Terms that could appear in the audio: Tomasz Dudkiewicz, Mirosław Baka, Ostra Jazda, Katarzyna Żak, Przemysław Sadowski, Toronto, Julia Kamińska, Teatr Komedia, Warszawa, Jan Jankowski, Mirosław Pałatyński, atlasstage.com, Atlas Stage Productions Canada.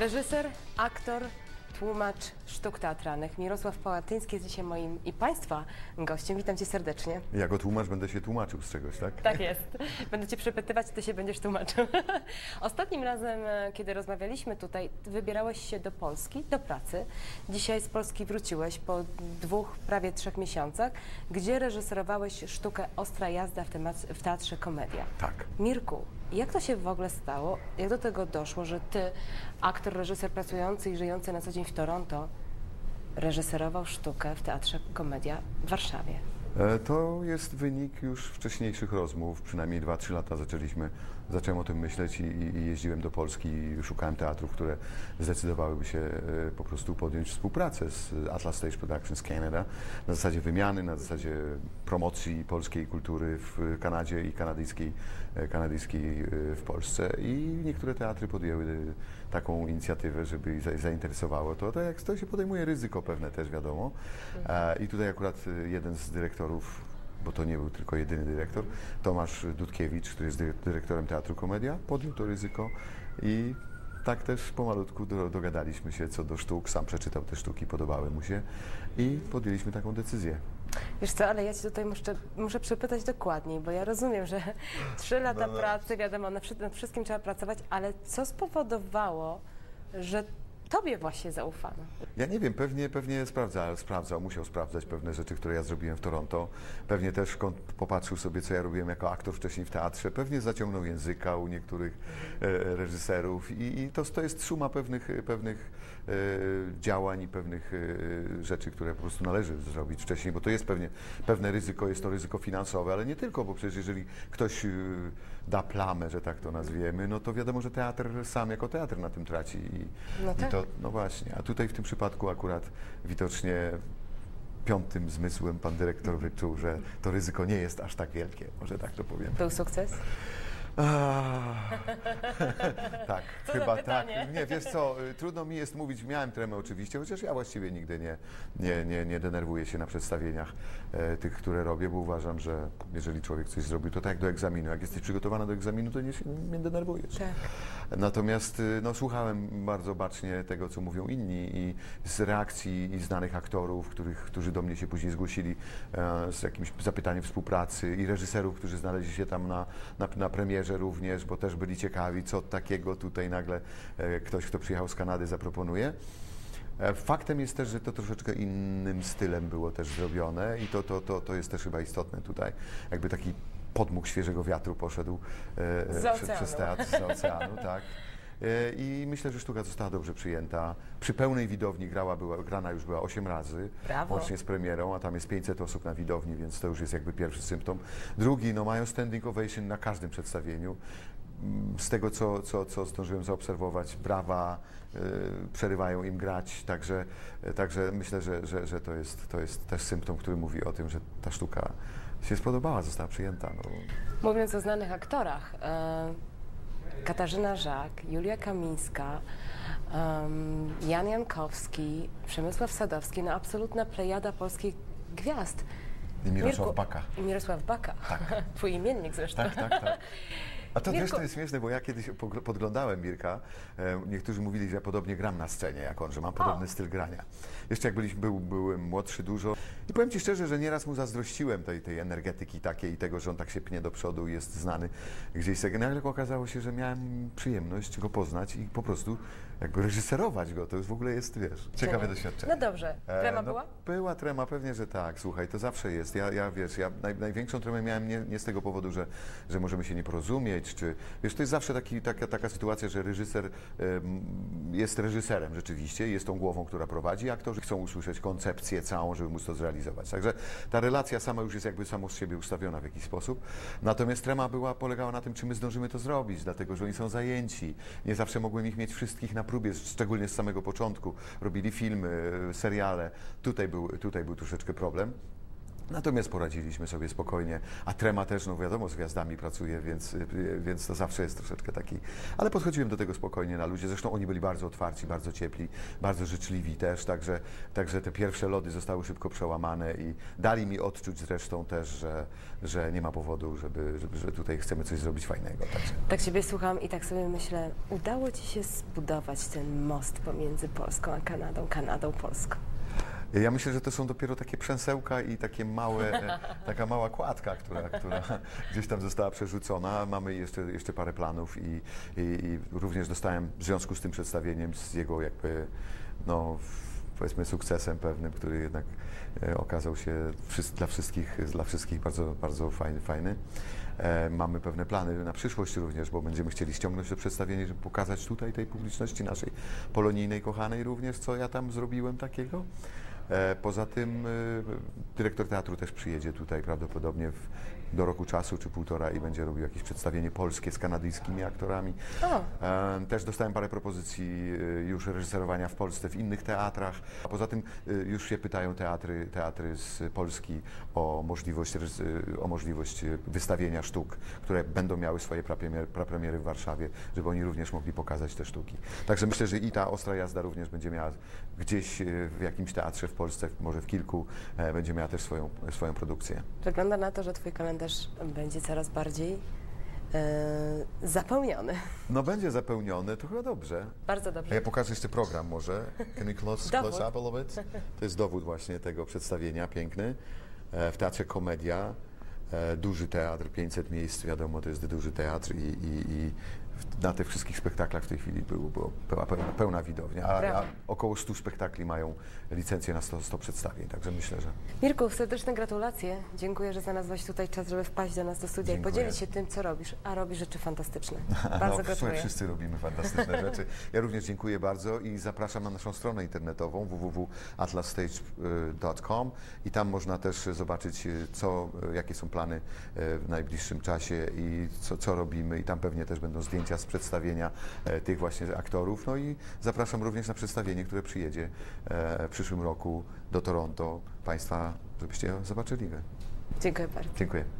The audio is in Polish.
Reżyser, aktor, tłumacz sztuk teatralnych. Mirosław Pałatyński jest dzisiaj moim i Państwa gościem. Witam Cię serdecznie. Jako tłumacz będę się tłumaczył z czegoś, tak? Tak jest. Będę Cię przepytywać, Ty się będziesz tłumaczył. Ostatnim razem, kiedy rozmawialiśmy tutaj, wybierałeś się do Polski, do pracy. Dzisiaj z Polski wróciłeś po prawie 3 miesiącach, gdzie reżyserowałeś sztukę Ostra Jazda w Teatrze Komedia. Tak. Mirku, jak to się w ogóle stało? Jak do tego doszło, że Ty, aktor, reżyser pracujący i żyjący na co dzień w Toronto, reżyserował sztukę w Teatrze Komedia w Warszawie? To jest wynik już wcześniejszych rozmów, przynajmniej 2-3 lata zacząłem o tym myśleć i jeździłem do Polski i szukałem teatrów, które zdecydowałyby się po prostu podjąć współpracę z Atlas Stage Productions Canada na zasadzie wymiany, na zasadzie promocji polskiej kultury w Kanadzie i kanadyjskiej w Polsce. I niektóre teatry podjęły taką inicjatywę, żeby ich zainteresowało to. To jak to się podejmuje ryzyko pewne też, wiadomo. I tutaj akurat jeden z dyrektorów, bo to nie był tylko jedyny dyrektor, Tomasz Dudkiewicz, który jest dyrektorem Teatru Komedia, podjął to ryzyko i tak też pomalutku dogadaliśmy się co do sztuk. Sam przeczytał te sztuki, podobały mu się i podjęliśmy taką decyzję. Wiesz co, ale ja Cię tutaj muszę przepytać dokładniej, bo ja rozumiem, że 3 lata pracy, wiadomo, nad wszystkim trzeba pracować, ale co spowodowało, że Tobie właśnie zaufano? Ja nie wiem, pewnie musiał sprawdzać pewne rzeczy, które ja zrobiłem w Toronto. Pewnie też popatrzył sobie, co ja robiłem jako aktor wcześniej w teatrze. Pewnie zaciągnął języka u niektórych reżyserów i to jest suma pewnych działań i pewnych rzeczy, które po prostu należy zrobić wcześniej, bo to jest pewne ryzyko, jest to ryzyko finansowe, ale nie tylko, bo przecież jeżeli ktoś da plamę, że tak to nazwiemy, no to wiadomo, że teatr sam jako teatr na tym traci. No właśnie, a tutaj w tym przypadku akurat widocznie piątym zmysłem pan dyrektor wyczuł, że to ryzyko nie jest aż tak wielkie, może tak to powiem. Był sukces? Tak, chyba tak. Nie, wiesz co, trudno mi jest mówić, miałem tremę oczywiście, chociaż ja właściwie nigdy nie denerwuję się na przedstawieniach tych, które robię, bo uważam, że jeżeli człowiek coś zrobił, to tak jak do egzaminu. Jak jesteś przygotowana do egzaminu, to nie denerwujesz. Tak. Natomiast no, słuchałem bardzo bacznie tego, co mówią inni i z reakcji znanych aktorów, którzy do mnie się później zgłosili z jakimś zapytaniem współpracy i reżyserów, którzy znaleźli się tam na premierze, również, bo też byli ciekawi, co takiego tutaj nagle ktoś, kto przyjechał z Kanady, zaproponuje. Faktem jest też, że to troszeczkę innym stylem było też zrobione i to jest też chyba istotne tutaj. Jakby taki podmuch świeżego wiatru poszedł przez teatr z oceanu, tak. I myślę, że sztuka została dobrze przyjęta. Przy pełnej widowni grana już była 8 razy, brawo, łącznie z premierą, a tam jest 500 osób na widowni, więc to już jest jakby pierwszy symptom. Drugi, no mają standing ovation na każdym przedstawieniu. Z tego, co zdążyłem zaobserwować, brawa przerywają im grać, także myślę, że to jest też symptom, który mówi o tym, że ta sztuka się spodobała, została przyjęta. No. Mówiąc o znanych aktorach, Katarzyna Żak, Julia Kamińska, Jan Jankowski, Przemysław Sadowski, no absolutna plejada polskich gwiazd. I Mirosław Baka. Mirosław Baka, tak. Twój imiennik zresztą. Tak. A to też to jest śmieszne, bo ja kiedyś podglądałem Mirka, niektórzy mówili, że ja podobnie gram na scenie jak on, że mam podobny styl grania. Jeszcze jak byłem młodszy dużo i powiem Ci szczerze, że nieraz mu zazdrościłem tej energetyki takiej i tego, że on tak się pnie do przodu i jest znany gdzieś. Nagle okazało się, że miałem przyjemność go poznać i po prostu jakby reżyserować go, to już w ogóle jest, wiesz, ciekawe doświadczenie. No dobrze, trema była? Była trema, pewnie, że tak, słuchaj, to zawsze jest. Ja największą tremę miałem nie z tego powodu, że możemy się nie porozumieć, czy, wiesz, to jest zawsze taka sytuacja, że reżyser jest reżyserem rzeczywiście, jest tą głową, która prowadzi, a aktorzy chcą usłyszeć koncepcję całą, żeby móc to zrealizować. Także ta relacja sama już jest jakby samo z siebie ustawiona w jakiś sposób. Natomiast trema polegała na tym, czy my zdążymy to zrobić, dlatego że oni są zajęci. Nie zawsze mogłem ich mieć wszystkich na próbie, szczególnie z samego początku. Robili filmy, seriale. Tutaj był troszeczkę problem. Natomiast poradziliśmy sobie spokojnie, a trema też, no wiadomo, z gwiazdami pracuje, więc to zawsze jest troszeczkę taki... Ale podchodziłem do tego spokojnie na ludzie, zresztą oni byli bardzo otwarci, bardzo ciepli, bardzo życzliwi też, także te pierwsze lody zostały szybko przełamane i dali mi odczuć zresztą też, że nie ma powodu, że tutaj chcemy coś zrobić fajnego. Także. Tak siebie słucham i tak sobie myślę, udało Ci się zbudować ten most pomiędzy Polską a Kanadą, Kanadą, Polską. Ja myślę, że to są dopiero takie przęsełka i takie małe, taka mała kładka, która gdzieś tam została przerzucona. Mamy jeszcze parę planów i również dostałem w związku z tym przedstawieniem, z jego jakby, no, powiedzmy, sukcesem pewnym, który jednak okazał się dla wszystkich bardzo, bardzo fajny. Mamy pewne plany na przyszłość również, bo będziemy chcieli ściągnąć to przedstawienie, żeby pokazać tutaj tej publiczności naszej polonijnej, kochanej również, co ja tam zrobiłem takiego. Poza tym dyrektor teatru też przyjedzie tutaj prawdopodobnie do roku czasu czy półtora i będzie robił jakieś przedstawienie polskie z kanadyjskimi aktorami. Też dostałem parę propozycji już reżyserowania w Polsce, w innych teatrach. A poza tym już się pytają teatry z Polski o możliwość wystawienia sztuk, które będą miały swoje prapremiery w Warszawie, żeby oni również mogli pokazać te sztuki. Także myślę, że i ta Ostra Jazda również będzie miała gdzieś w jakimś teatrze w Polsce, może w kilku, będzie miała też swoją produkcję. Wygląda na to, że Twój kalendarz będzie coraz bardziej zapełniony. No będzie zapełniony, to chyba dobrze. Bardzo dobrze. A ja pokażę jeszcze program może. Can we close up a little bit? To jest dowód właśnie tego przedstawienia, piękny, w Teatrze Komedia. Duży teatr, 500 miejsc, wiadomo, to jest duży teatr i na tych wszystkich spektaklach w tej chwili była pełna widownia, a około 100 spektakli mają licencję na 100 przedstawień, także myślę, że... Mirku, serdeczne gratulacje. Dziękuję, że znalazłaś tutaj czas, żeby wpaść do nas do studia i podzielić się tym, co robisz, a robisz rzeczy fantastyczne. Bardzo gratuluję. Wszyscy robimy fantastyczne rzeczy. Ja również dziękuję bardzo i zapraszam na naszą stronę internetową www.atlasstage.com i tam można też zobaczyć, jakie są plany w najbliższym czasie i co robimy, i tam pewnie też będą zdjęcia z przedstawienia tych właśnie aktorów. No i zapraszam również na przedstawienie, które przyjedzie w przyszłym roku do Toronto. Państwa, żebyście zobaczyli. Dziękuję bardzo. Dziękuję.